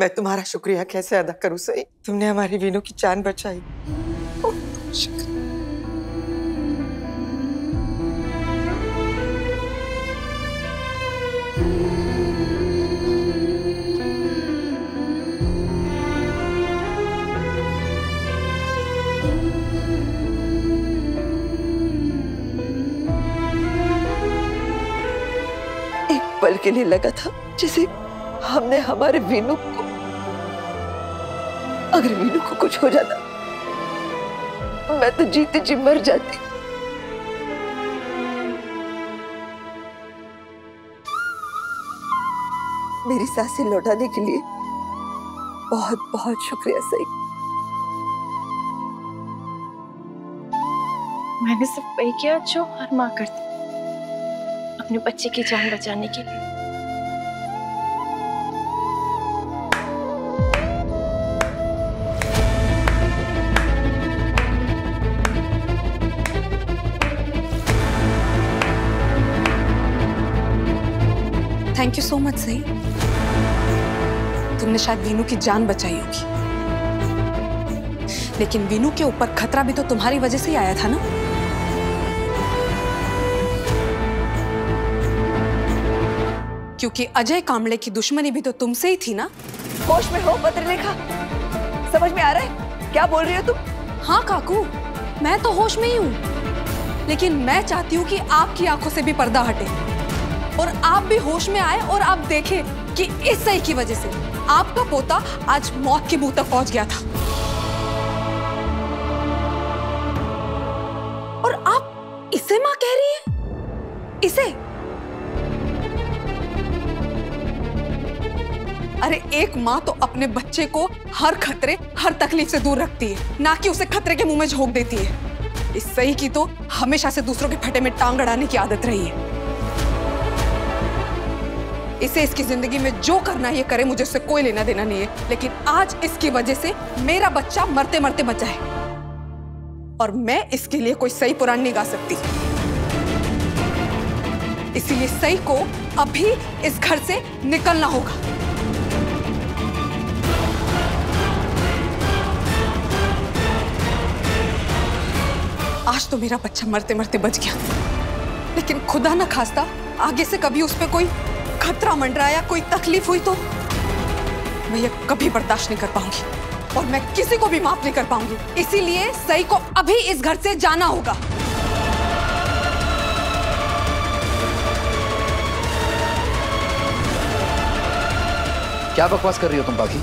मैं तुम्हारा शुक्रिया कैसे अदा करूं सई? तुमने हमारी वीनू की जान बचाई। एक पल के लिए लगा था जैसे हमने हमारे वीनू को, अगर वीनू को कुछ हो जाता मैं तो जीते जी मर जाती। मेरी सासे लौटाने के लिए बहुत बहुत शुक्रिया सई। मैंने सब वही किया जो हर माँ करती, अपने बच्चे की जान बचाने के लिए। Thank you so much Sai, तुमने शायद वीनू की जान बचाई होगी, लेकिन वीनू के ऊपर खतरा भी तो तुम्हारी वजह से ही आया था ना। क्योंकि अजय कामले की दुश्मनी भी तो तुमसे ही थी ना। होश में हो पत्रलेखा? समझ में आ रहा है क्या बोल रही हो तुम? हाँ काकू, मैं तो होश में ही हूँ, लेकिन मैं चाहती हूँ कि आपकी आंखों से भी पर्दा हटे और आप भी होश में आए और आप देखें कि इस सही की वजह से आपका पोता आज मौत के मुंह तक पहुंच गया था। और आप इसे मां कह रही हैं? इसे? अरे एक मां तो अपने बच्चे को हर खतरे हर तकलीफ से दूर रखती है, ना कि उसे खतरे के मुंह में झोंक देती है। इस सही की तो हमेशा से दूसरों के फटे में टांग अड़ाने की आदत रही है। इसे इसकी जिंदगी में जो करना है ये करे, मुझे उससे कोई लेना देना नहीं है, लेकिन आज इसकी वजह से मेरा बच्चा मरते मरते बचा है और मैं इसके लिए कोई सही पुराण नहीं गा सकती। इसीलिए सही को अभी इस घर से निकलना होगा। आज तो मेरा बच्चा मरते मरते बच गया, लेकिन खुदा ना खास्ता आगे से कभी उस पर कोई खतरा मंडराया, कोई तकलीफ हुई तो मैं ये कभी बर्दाश्त नहीं कर पाऊंगी और मैं किसी को भी माफ नहीं कर पाऊंगी। इसीलिए सई को अभी इस घर से जाना होगा। क्या बकवास कर रही हो तुम पाखी?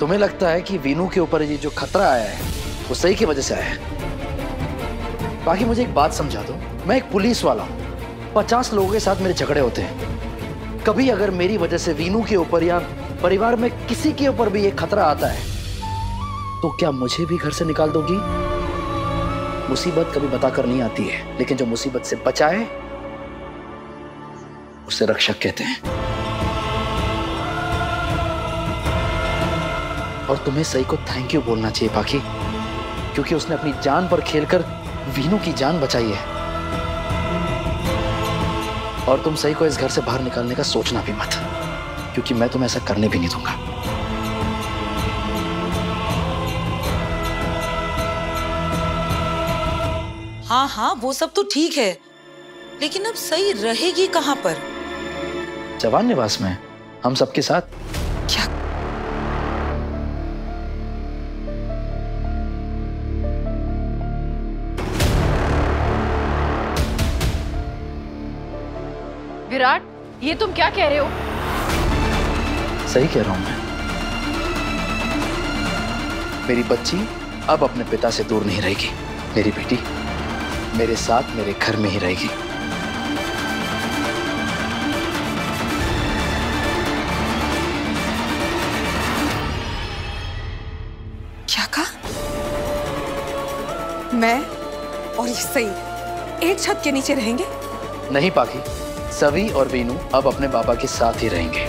तुम्हें लगता है कि वीनू के ऊपर ये जो खतरा आया है वो सई की वजह से आया है? पाखी मुझे एक बात समझा दो, मैं एक पुलिस वाला हूं, 50 लोगों के साथ मेरे झगड़े होते हैं। कभी अगर मेरी वजह से वीनू के ऊपर या परिवार में किसी के ऊपर भी ये खतरा आता है तो क्या मुझे भी घर से निकाल दोगी? मुसीबत कभी बताकर नहीं आती है, लेकिन जो मुसीबत से बचाए उसे रक्षक कहते हैं। और तुम्हें सई को थैंक यू बोलना चाहिए पाखी, क्योंकि उसने अपनी जान पर खेलकर वीनू की जान बचाई है। और तुम सही को इस घर से बाहर निकालने का सोचना भी मत, क्योंकि मैं तुम्हें ऐसा करने भी नहीं दूंगा। हाँ हाँ वो सब तो ठीक है, लेकिन अब सही रहेगी कहाँ पर? जवान निवास में, हम सबके साथ। क्या? विराट, ये तुम क्या कह रहे हो? सही कह रहा हूं मैं। मेरी बच्ची अब अपने पिता से दूर नहीं रहेगी, मेरी बेटी मेरे साथ मेरे घर में ही रहेगी। क्या कहा? मैं और ये सही एक छत के नीचे रहेंगे? नहीं पाखी, सवी और वीनू अब अपने बाबा के साथ ही रहेंगे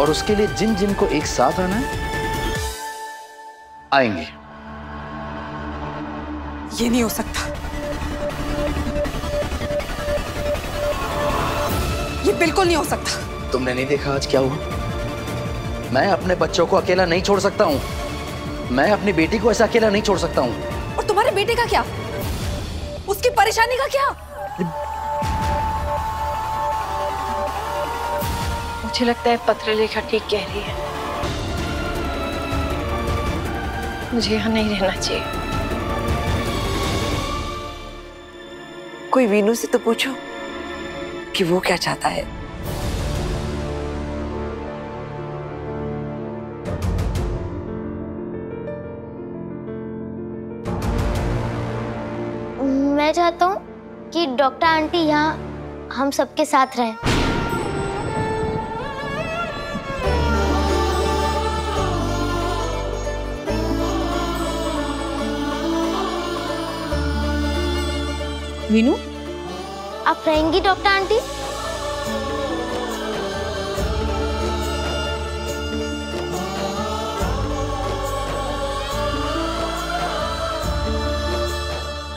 और उसके लिए जिन जिन को एक साथ आना है आएंगे। ये नहीं हो सकता, बिल्कुल नहीं हो सकता। तुमने नहीं देखा आज क्या हुआ? मैं अपने बच्चों को अकेला नहीं छोड़ सकता हूँ, मैं अपनी बेटी को ऐसा अकेला नहीं छोड़ सकता हूँ। और तुम्हारे बेटे का क्या, उसकी परेशानी का क्या? मुझे लगता है पत्रलेखा ठीक कह रही है, मुझे यहाँ नहीं रहना चाहिए। कोई वीनू से तो पूछो कि वो क्या चाहता है। मैं चाहता हूँ कि डॉक्टर आंटी यहाँ हम सबके साथ रहे। वीनू, आप रहेंगी डॉक्टर आंटी?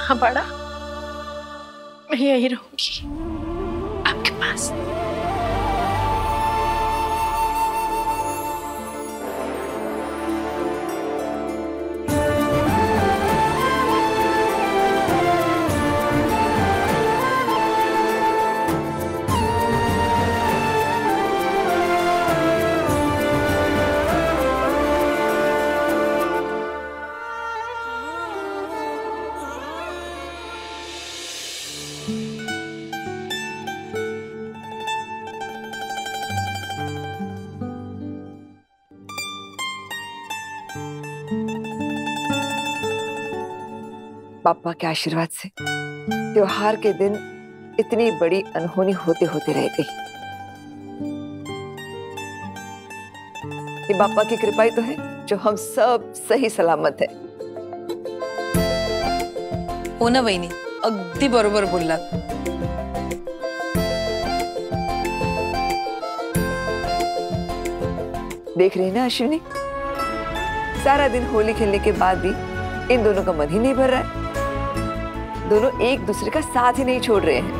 हाँ बड़ा, मैं यही रहूंगी आपके पास। पापा के आशीर्वाद से त्योहार के दिन इतनी बड़ी अनहोनी होते होते रह गई। ये पापा की कृपा ही तो है जो हम सब सही सलामत है। हो ना वहिनी, अगदी बरोबर बोलला। देख रही ना अश्विनी, सारा दिन होली खेलने के बाद भी इन दोनों का मन ही नहीं भर रहा है। दोनों एक दूसरे का साथ ही नहीं छोड़ रहे हैं।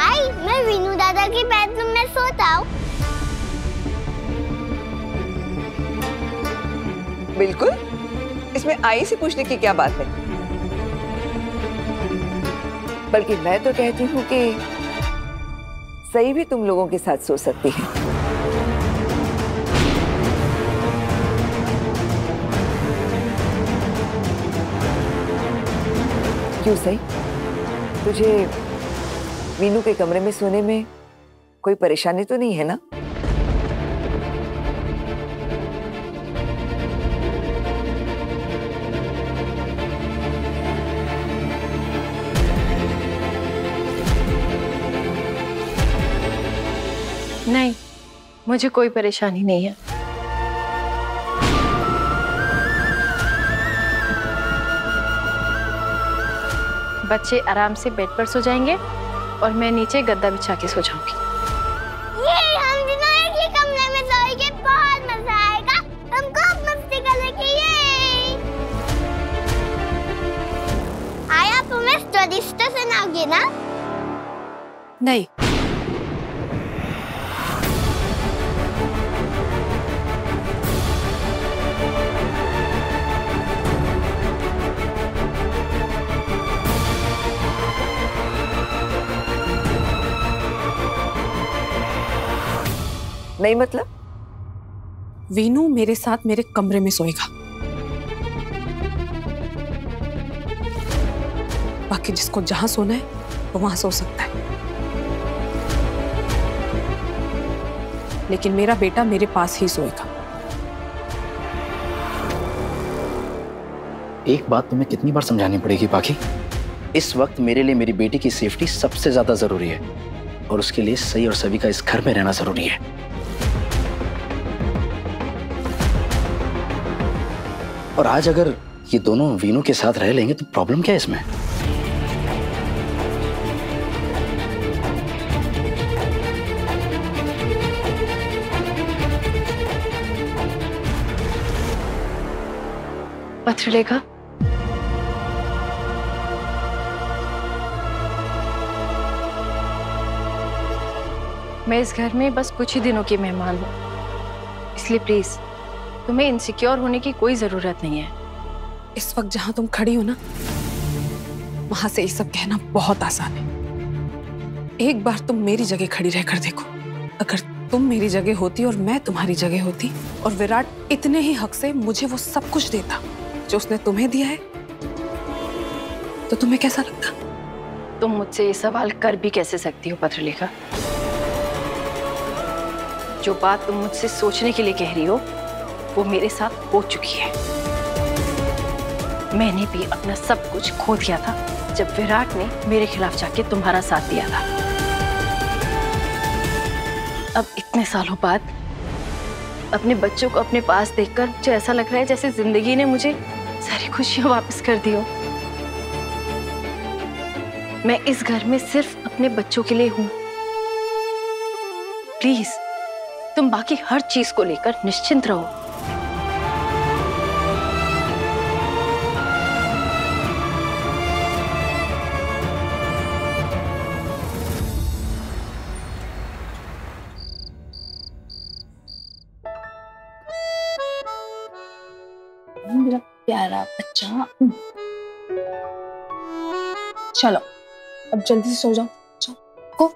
आई, मैं वीनू दादा की बेडरूम में सोता हूँ। बिल्कुल, इसमें आई से पूछने की क्या बात है? बल्कि मैं तो कहती हूँ कि सही भी तुम लोगों के साथ सो सकती है। क्यों सही, तुझे मीनू के कमरे में सोने में कोई परेशानी तो नहीं है ना? नहीं, मुझे कोई परेशानी नहीं है। बच्चे आराम से बेड पर सो जाएंगे और मैं नीचे गद्दा बिछा के सो जाऊंगी। ये हम दोनों एक ही कमरे में सोएंगे, बहुत मजा आएगा। हम खूब मस्ती करेंगे। आया, तुम्हें स्टोरी तो सुनाओगी ना? नहीं, नहीं मतलब वीनू मेरे साथ मेरे कमरे में सोएगा, बाकी जिसको जहां सोना है वो वहां सो सकता है, लेकिन मेरा बेटा मेरे पास ही सोएगा। एक बात तुम्हें कितनी बार समझानी पड़ेगी पाखी, इस वक्त मेरे लिए मेरी बेटी की सेफ्टी सबसे ज्यादा जरूरी है और उसके लिए सही और सभी का इस घर में रहना जरूरी है। और आज अगर ये दोनों वीनू के साथ रह लेंगे तो प्रॉब्लम क्या है इसमें? पत्रलेखा, मैं इस घर में बस कुछ ही दिनों की मेहमान हूँ, इसलिए प्लीज तुम्हें इनसिक्योर होने की कोई जरूरत नहीं है। इस वक्त जहाँ तुम खड़ी हो ना, वहां से ये सब कहना बहुत आसान है। एक बार तुम मेरी जगह खड़ी रहकर देखो, अगर तुम मेरी जगह होती और मैं तुम्हारी जगह होती और विराट इतने ही हक से मुझे वो सब कुछ देता जो उसने तुम्हें दिया है, तो तुम्हें कैसा लगता? तुम मुझसे ये सवाल कर भी कैसे सकती हो पत्रलेखा? जो बात तुम मुझसे सोचने के लिए कह रही हो वो मेरे साथ हो चुकी है। मैंने भी अपना सब कुछ खो दिया था जब विराट ने मेरे खिलाफ जाके तुम्हारा साथ दिया था। अब इतने सालों बाद अपने बच्चों को अपने पास देखकर मुझे ऐसा लग रहा है जैसे जिंदगी ने मुझे सारी खुशियां वापस कर दी हो। मैं इस घर में सिर्फ अपने बच्चों के लिए हूँ। प्लीज तुम बाकी हर चीज को लेकर निश्चिंत रहो। मेरा प्यारा बच्चा, चलो अब जल्दी से सो जाओ। को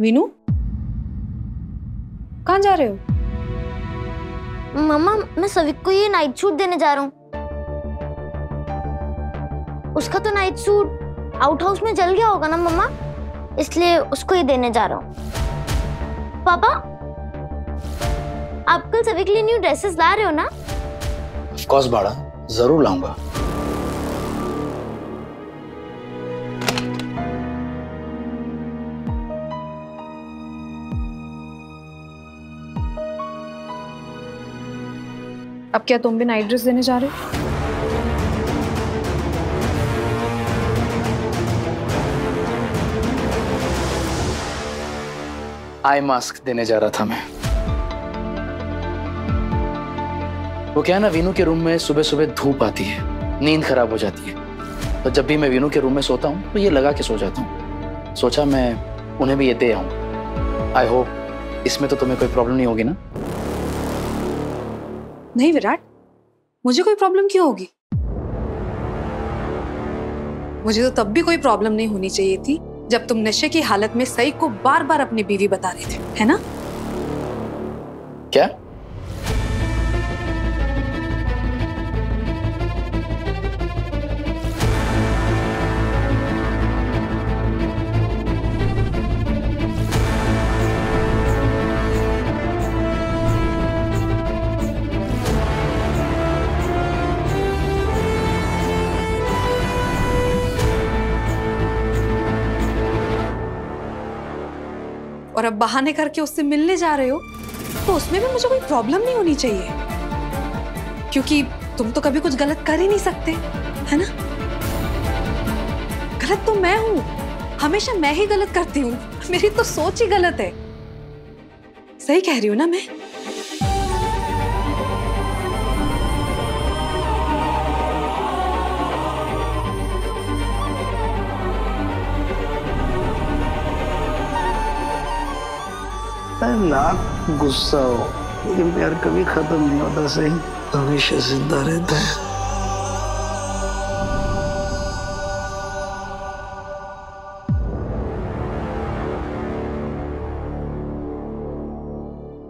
मीनू, कहाँ जा रहे हो? मम्मा, मैं सविक को ये नाइट सूट देने जा रहा हूँ। उसका तो नाइट सूट आउट हाउस में जल गया होगा ना मम्मा, इसलिए उसको ये देने जा रहा हूँ। पापा, आप कल सविक के लिए न्यू ड्रेसेस ला रहे हो ना? ऑफ कोर्स बाड़ा, जरूर लाऊंगा। अब क्या तुम भी नाइट ड्रेस देने जा रहे हो? आई मास्क देने जा रहा था मैं। वो क्या है ना, वीनू के रूम में सुबह सुबह धूप आती है, नींद खराब हो जाती है, तो जब भी मैं वीनू के रूम में सोता हूँ तो ये लगा के सो जाता हूँ। सोचा मैं उन्हें भी ये दे आऊँ। आई होप इसमें तो तुम्हें कोई प्रॉब्लम नहीं होगी ना? नहीं विराट, मुझे कोई प्रॉब्लम क्यों होगी? मुझे तो तब भी कोई प्रॉब्लम नहीं होनी चाहिए थी जब तुम नशे की हालत में सई को बार बार अपनी बीवी बता रहे थे, है ना? क्या और अब बहाने करके उससे मिलने जा रहे हो, तो उसमें भी मुझे कोई प्रॉब्लम नहीं होनी चाहिए, क्योंकि तुम तो कभी कुछ गलत कर ही नहीं सकते, है ना? गलत तो मैं हूँ, हमेशा मैं ही गलत करती हूँ, मेरी तो सोच ही गलत है। सही कह रही हूँ ना मैं? लाख गुस्सा हो लेकिन प्यार कभी खत्म नहीं होता, सही हमेशा जिंदा रहता है।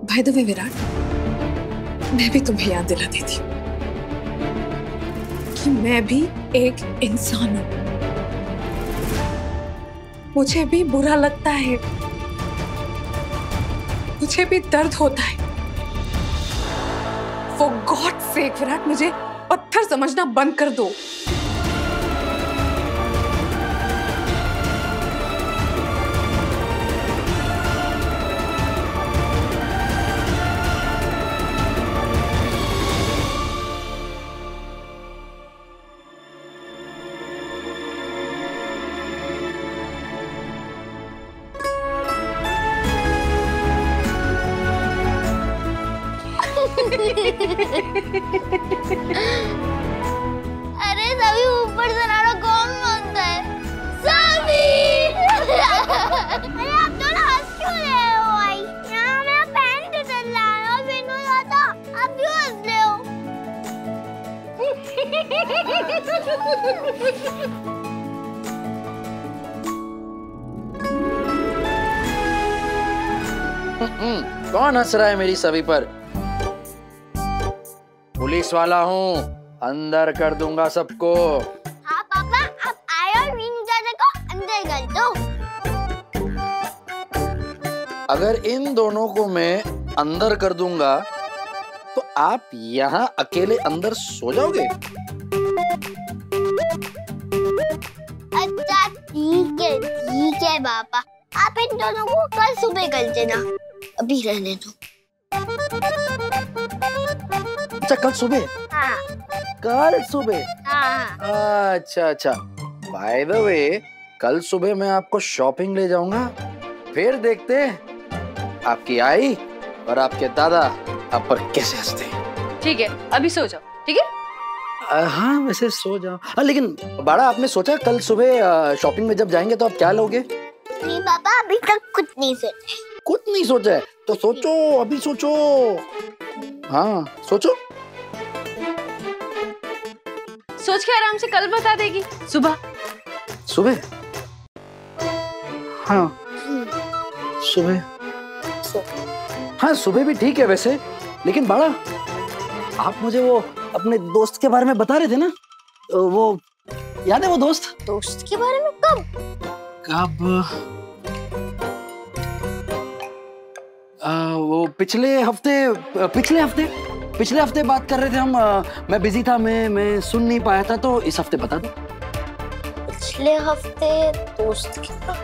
भाई दो विराट, मैं भी तुम्हें याद दिला देती हूँ कि मैं भी एक इंसान हूँ, मुझे भी बुरा लगता है, मुझे भी दर्द होता है। For God's sake विराट, मुझे पत्थर समझना बंद कर दो। अरे सभी ऊपर से नारा कौन मांगता है? कौन हंस रहा है मेरी सभी पर? पुलिस वाला हूँ, अंदर कर दूंगा सबको। हाँ पापा, अब आए और मीनू दादा को अंदर कर दो। अगर इन दोनों को मैं अंदर कर दूंगा तो आप यहाँ अकेले अंदर सो जाओगे? अच्छा ठीक है पापा, आप इन दोनों को कल सुबह कर देना, अभी रहने दो। अच्छा कल सुबह? हाँ। कल सुबह? हाँ। अच्छा अच्छा, बाय द वे कल सुबह मैं आपको शॉपिंग ले जाऊंगा, फिर देखते हैं आपकी आई और आपके दादा आप पर कैसे हंसते हैं। ठीक है, अभी सो जाओ। ठीक है? हाँ वैसे सो जाओ, लेकिन बाड़ा आपने सोचा कल सुबह शॉपिंग में जब जाएंगे तो आप क्या लोगे? नहीं पापा, अभी तक कुछ नहीं सोचा। कुछ नहीं सोचा है? तो सोचो, अभी सोचो। हाँ सोचो, सोच के आराम से कल बता देगी सुबह। सुबह? हाँ सुबह। हाँ सुबह भी ठीक है वैसे, लेकिन बाड़ा आप मुझे वो अपने दोस्त के बारे में बता रहे थे ना, वो याद है वो दोस्त? दोस्त के बारे में? कब? वो पिछले हफ्ते बात कर रहे थे हम। मैं बिजी था, मैं सुन नहीं पाया था, तो इस हफ्ते बता दो। पिछले हफ्ते दोस्त कितना?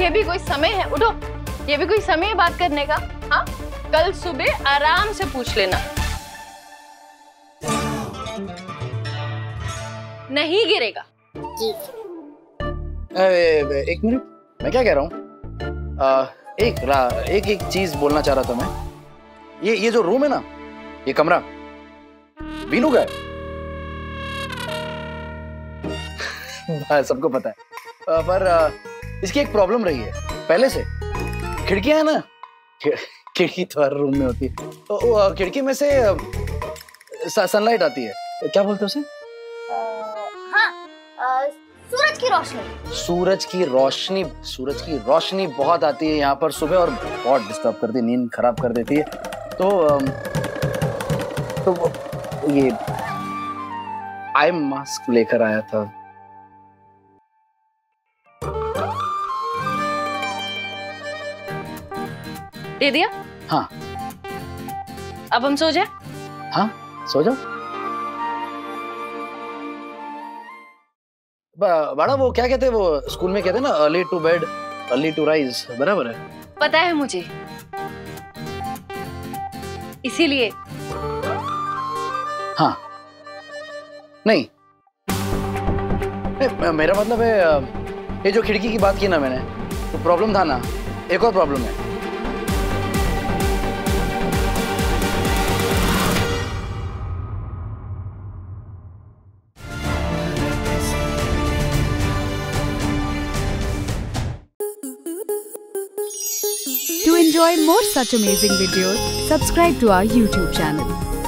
ये भी कोई समय है? उठो, ये भी कोई समय है बात करने का? हाँ कल सुबह आराम से पूछ लेना। नहीं गिरेगा। एक मिनट, मैं क्या कह रहा हूँ, एक चीज बोलना चाह रहा था मैं। ये जो रूम है ना, ये कमरा बीनू का है। सबको पता है, पर इसकी एक प्रॉब्लम रही है पहले से। खिड़कियां है ना, खिड़की तो हर रूम में होती है, तो खिड़की में से सनलाइट आती है, क्या बोलते हैं उसे? सूरज की रोशनी। सूरज की रोशनी बहुत आती है यहाँ पर सुबह, और बहुत डिस्टर्ब करती है, नींद खराब कर देती है। तो ये आई मास्क लेकर आया था। दे दिया? हाँ। अब हम सो जाए? हाँ सो जाओ। बड़ा वो क्या कहते हैं, वो स्कूल में कहते हैं ना, early to bed early to rise, बराबर है? पता है मुझे, इसीलिए। हाँ नहीं, मेरा मतलब है, ये जो खिड़की की बात की ना मैंने, तो प्रॉब्लम था ना, एक और प्रॉब्लम है। To enjoy more such amazing videos, subscribe to our YouTube channel.